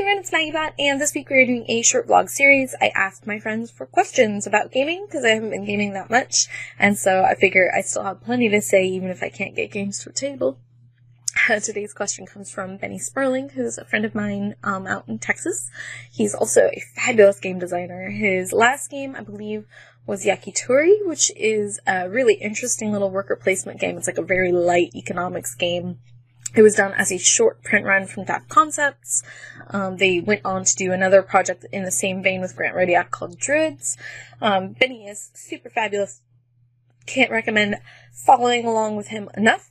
Hey everyone, it's Maggibot, and this week we are doing a short vlog series. I asked my friends for questions about gaming, because I haven't been gaming that much, and so I figure I still have plenty to say even if I can't get games to a table. Today's question comes from Benny Sperling, who's a friend of mine out in Texas. He's also a fabulous game designer. His last game, I believe, was Yakitori, which is a really interesting little worker placement game. It's like a very light economics game. It was done as a short print run from Daf Concepts. They went on to do another project in the same vein with Grant Rodiak called Dreads. Benny is super fabulous. Can't recommend following along with him enough.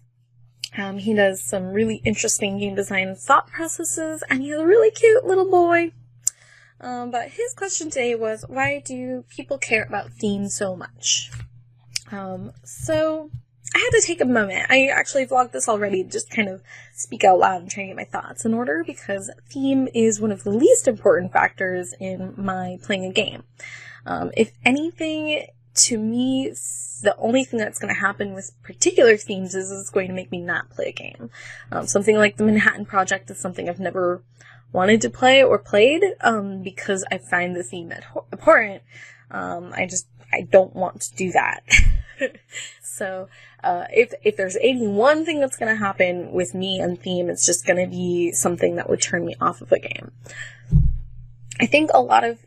He does some really interesting game design thought processes, and he's a really cute little boy. But his question today was, why do people care about themes so much? So I had to take a moment. I actually vlogged this already to just kind of speak out loud and try and get my thoughts in order, because theme is one of the least important factors in my playing a game. If anything, to me, the only thing that's going to happen with particular themes is it's going to make me not play a game. Something like the Manhattan Project is something I've never wanted to play or played because I find the theme abhorrent. I don't want to do that. So, if there's any one thing that's going to happen with me and theme, it's just going to be something that would turn me off of a game. I think a lot of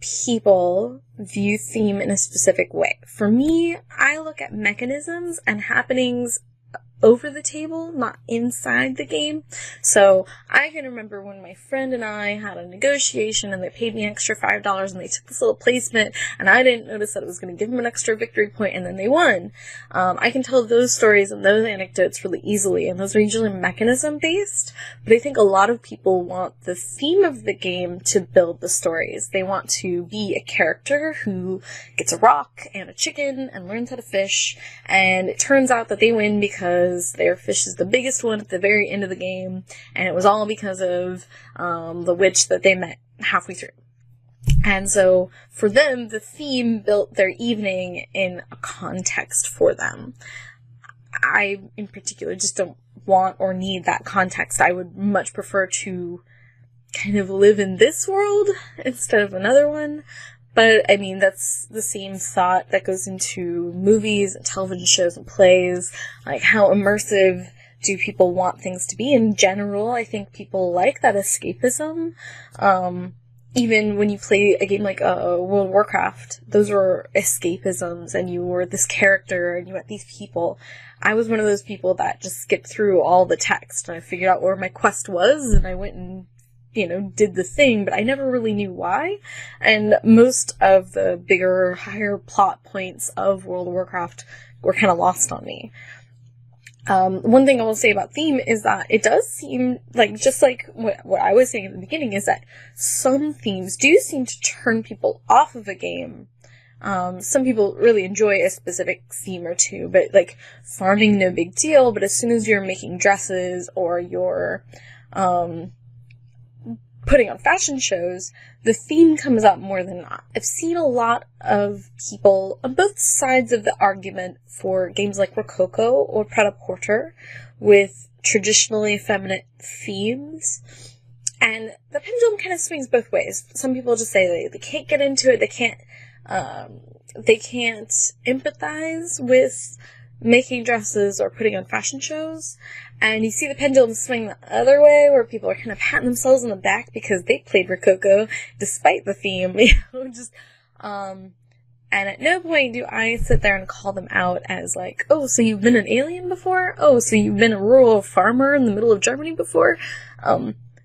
people view theme in a specific way. For me, I look at mechanisms and happenings over the table, not inside the game. So I can remember when my friend and I had a negotiation and they paid me an extra $5 and they took this little placement and I didn't notice that it was going to give them an extra victory point, and then they won. I can tell those stories and those anecdotes really easily, and those are usually mechanism based, but I think a lot of people want the theme of the game to build the stories. They want to be a character who gets a rock and a chicken and learns how to fish, and it turns out that they win because their fish is the biggest one at the very end of the game, and it was all because of the witch that they met halfway through. And so for them, the theme built their evening in a context for them. I, in particular, just don't want or need that context. I would much prefer to kind of live in this world instead of another one. But, I mean, that's the same thought that goes into movies and television shows and plays. Like, how immersive do people want things to be? In general, I think people like that escapism. Even when you play a game like World of Warcraft, those were escapisms, and you were this character, and you met these people. I was one of those people that just skipped through all the text, and I figured out where my quest was, and I went and did the thing, but I never really knew why. And most of the bigger, higher plot points of World of Warcraft were kind of lost on me. One thing I will say about theme is that it does seem like, just like what I was saying at the beginning, is that some themes do seem to turn people off of a game. Some people really enjoy a specific theme or two, but like farming, no big deal, but as soon as you're making dresses or you're, putting on fashion shows, the theme comes up more than not. I've seen a lot of people on both sides of the argument for games like Rococo or Prada Porter with traditionally effeminate themes, and the pendulum kind of swings both ways. Some people just say they can't get into it, they can't empathize with making dresses or putting on fashion shows. And you see the pendulum swing the other way, where people are kind of patting themselves on the back because they played Rococo despite the theme, and at no point do I sit there and call them out as like, oh, so you've been an alien before? Oh, so you've been a rural farmer in the middle of Germany before?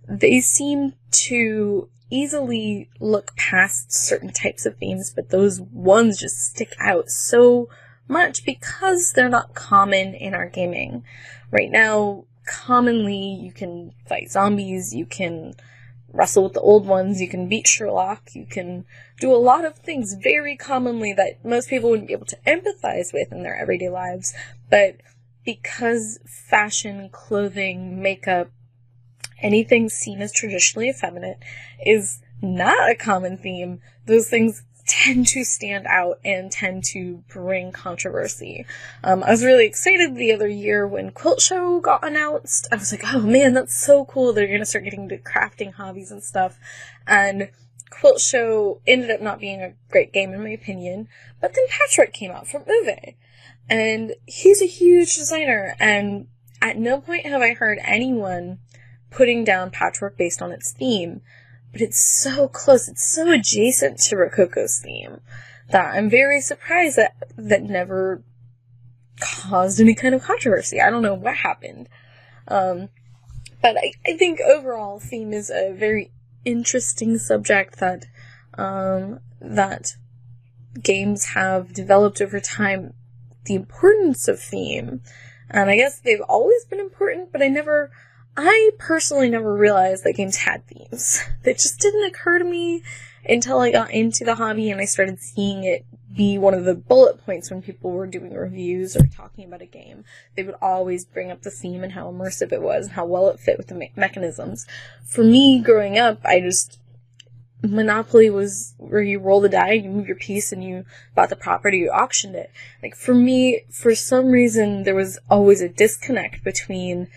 They seem to easily look past certain types of themes, but those ones just stick out so much because they're not common in our gaming. Right now, commonly, you can fight zombies, you can wrestle with the old ones, you can beat Sherlock, you can do a lot of things very commonly that most people wouldn't be able to empathize with in their everyday lives, but because fashion, clothing, makeup, anything seen as traditionally effeminate is not a common theme, those things tend to stand out and tend to bring controversy. I was really excited the other year when Quilt Show got announced. I was like, oh man, that's so cool. They're going to start getting into crafting hobbies and stuff. And Quilt Show ended up not being a great game in my opinion. But then Patchwork came out from Uwe. And he's a huge designer. And at no point have I heard anyone putting down Patchwork based on its theme. But it's so close, it's so adjacent to Rococo's theme that I'm very surprised that that never caused any kind of controversy. I don't know what happened. But I think overall theme is a very interesting subject that, that games have developed over time, the importance of theme. And I guess they've always been important, but I personally never realized that games had themes. That just didn't occur to me until I got into the hobby and I started seeing it be one of the bullet points when people were doing reviews or talking about a game. They would always bring up the theme and how immersive it was and how well it fit with the mechanisms. For me, growing up, Monopoly was where you roll the die, you move your piece, and you bought the property, you auctioned it. Like, for me, for some reason, there was always a disconnect between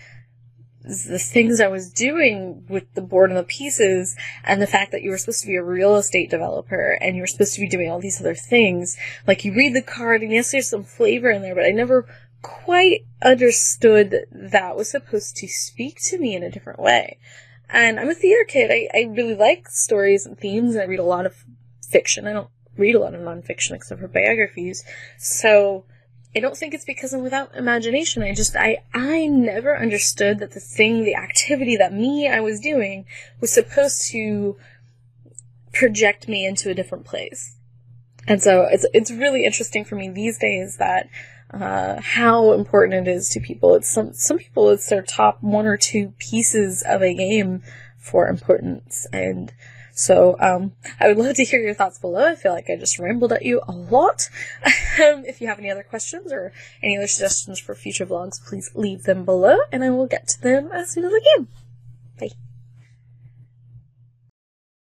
the things I was doing with the board and the pieces and the fact that you were supposed to be a real estate developer and you were supposed to be doing all these other things. Like, you read the card and yes, there's some flavor in there, but I never quite understood that was supposed to speak to me in a different way. And I'm a theater kid. I really like stories and themes, and I read a lot of fiction. I don't read a lot of nonfiction except for biographies. So I don't think it's because I'm without imagination. I never understood that the activity that I was doing was supposed to project me into a different place. And so it's really interesting for me these days that, how important it is to people. It's some people, it's their top one or two pieces of a game for importance. And so, I would love to hear your thoughts below. I feel like I just rambled at you a lot. If you have any other questions or any other suggestions for future vlogs, please leave them below and I will get to them as soon as I can. Bye.